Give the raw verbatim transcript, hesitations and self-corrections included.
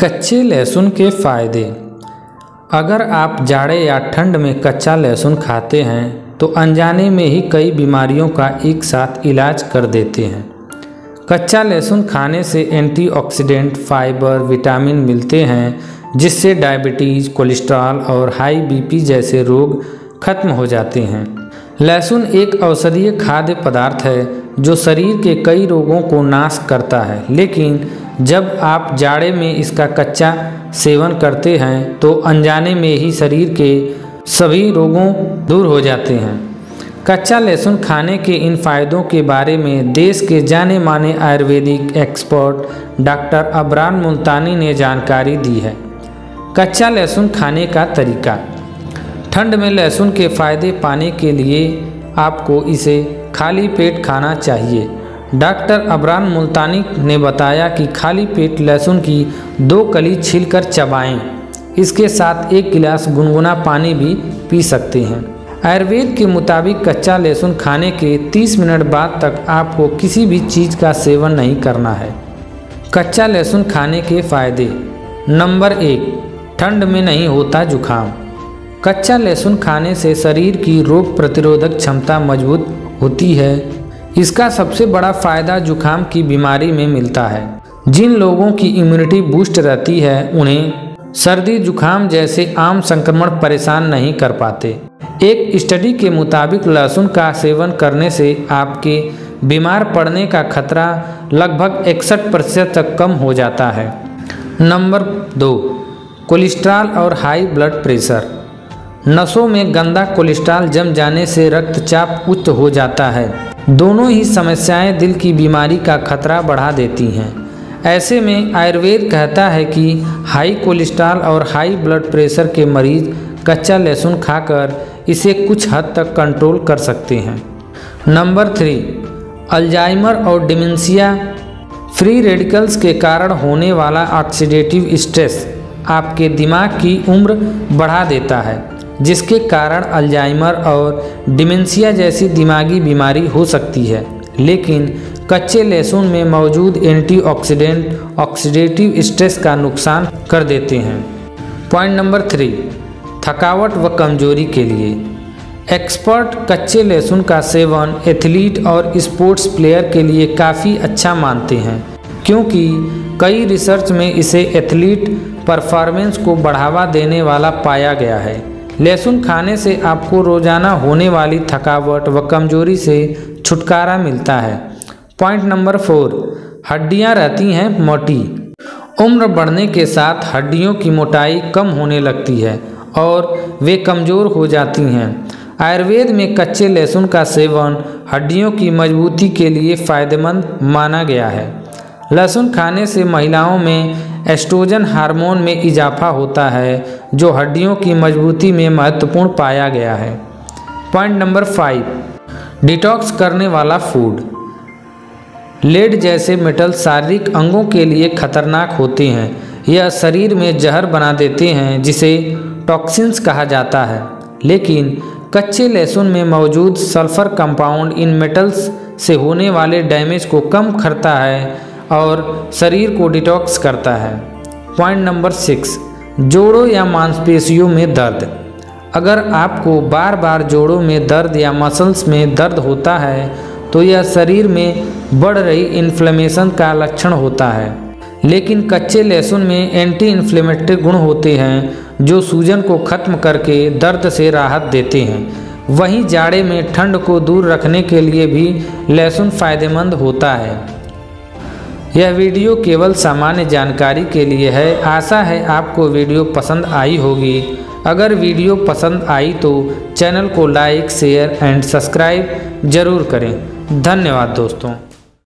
कच्चे लहसुन के फ़ायदे। अगर आप जाड़े या ठंड में कच्चा लहसुन खाते हैं तो अनजाने में ही कई बीमारियों का एक साथ इलाज कर देते हैं। कच्चा लहसुन खाने से एंटीऑक्सीडेंट, फाइबर, विटामिन मिलते हैं जिससे डायबिटीज़, कोलेस्ट्रॉल और हाई बीपी जैसे रोग खत्म हो जाते हैं। लहसुन एक औषधीय खाद्य पदार्थ है जो शरीर के कई रोगों को नाश करता है, लेकिन जब आप जाड़े में इसका कच्चा सेवन करते हैं तो अनजाने में ही शरीर के सभी रोगों दूर हो जाते हैं। कच्चा लहसुन खाने के इन फ़ायदों के बारे में देश के जाने माने Ayurvedic expert doctor Abraham Multani ने जानकारी दी है। कच्चा लहसुन खाने का तरीका। ठंड में लहसुन के फ़ायदे पाने के लिए आपको इसे खाली पेट खाना चाहिए। डॉक्टर अब्राहम मुल्तानी ने बताया कि खाली पेट लहसुन की दो कली छीलकर चबाएं। इसके साथ एक गिलास गुनगुना पानी भी पी सकते हैं। आयुर्वेद के मुताबिक कच्चा लहसुन खाने के तीस मिनट बाद तक आपको किसी भी चीज़ का सेवन नहीं करना है। कच्चा लहसुन खाने के फ़ायदे। नंबर एक, ठंड में नहीं होता जुखाम। कच्चा लहसुन खाने से शरीर की रोग प्रतिरोधक क्षमता मजबूत होती है। इसका सबसे बड़ा फ़ायदा जुखाम की बीमारी में मिलता है। जिन लोगों की इम्यूनिटी बूस्ट रहती है उन्हें सर्दी जुखाम जैसे आम संक्रमण परेशान नहीं कर पाते। एक स्टडी के मुताबिक लहसुन का सेवन करने से आपके बीमार पड़ने का खतरा लगभग इकसठ प्रतिशत तक कम हो जाता है। नंबर दो, कोलेस्ट्रॉल और हाई ब्लड प्रेशर। नसों में गंदा कोलेस्ट्रॉल जम जाने से रक्तचाप उच्च हो जाता है। दोनों ही समस्याएं दिल की बीमारी का खतरा बढ़ा देती हैं। ऐसे में आयुर्वेद कहता है कि हाई कोलेस्ट्रॉल और हाई ब्लड प्रेशर के मरीज कच्चा लहसुन खाकर इसे कुछ हद तक कंट्रोल कर सकते हैं। नंबर थ्री, अल्जाइमर और डिमेंशिया। फ्री रेडिकल्स के कारण होने वाला ऑक्सीडेटिव स्ट्रेस आपके दिमाग की उम्र बढ़ा देता है, जिसके कारण अल्जाइमर और डिमेंशिया जैसी दिमागी बीमारी हो सकती है। लेकिन कच्चे लहसुन में मौजूद एंटीऑक्सीडेंट ऑक्सीडेटिव स्ट्रेस का नुकसान कर देते हैं। पॉइंट नंबर थ्री, थकावट व कमजोरी के लिए। एक्सपर्ट कच्चे लहसुन का सेवन एथलीट और स्पोर्ट्स प्लेयर के लिए काफ़ी अच्छा मानते हैं, क्योंकि कई रिसर्च में इसे एथलीट परफॉर्मेंस को बढ़ावा देने वाला पाया गया है। लहसुन खाने से आपको रोजाना होने वाली थकावट व कमजोरी से छुटकारा मिलता है। पॉइंट नंबर फोर, हड्डियां रहती हैं मोटी। उम्र बढ़ने के साथ हड्डियों की मोटाई कम होने लगती है और वे कमज़ोर हो जाती हैं। आयुर्वेद में कच्चे लहसुन का सेवन हड्डियों की मजबूती के लिए फ़ायदेमंद माना गया है। लहसुन खाने से महिलाओं में एस्ट्रोजन हार्मोन में इजाफा होता है, जो हड्डियों की मजबूती में महत्वपूर्ण पाया गया है। पॉइंट नंबर फाइव, डिटॉक्स करने वाला फूड। लेड जैसे मेटल शारीरिक अंगों के लिए खतरनाक होते हैं। यह शरीर में जहर बना देते हैं जिसे टॉक्सिन्स कहा जाता है, लेकिन कच्चे लहसुन में मौजूद सल्फर कंपाउंड इन मेटल्स से होने वाले डैमेज को कम करता है और शरीर को डिटॉक्स करता है। पॉइंट नंबर सिक्स, जोड़ों या मांसपेशियों में दर्द। अगर आपको बार बार जोड़ों में दर्द या मसल्स में दर्द होता है तो यह शरीर में बढ़ रही इन्फ्लेमेशन का लक्षण होता है। लेकिन कच्चे लहसुन में एंटी इन्फ्लेमेटरी गुण होते हैं जो सूजन को खत्म करके दर्द से राहत देते हैं। वहीं जाड़े में ठंड को दूर रखने के लिए भी लहसुन फ़ायदेमंद होता है। यह वीडियो केवल सामान्य जानकारी के लिए है। आशा है आपको वीडियो पसंद आई होगी। अगर वीडियो पसंद आई तो चैनल को लाइक, शेयर एंड सब्सक्राइब जरूर करें। धन्यवाद दोस्तों।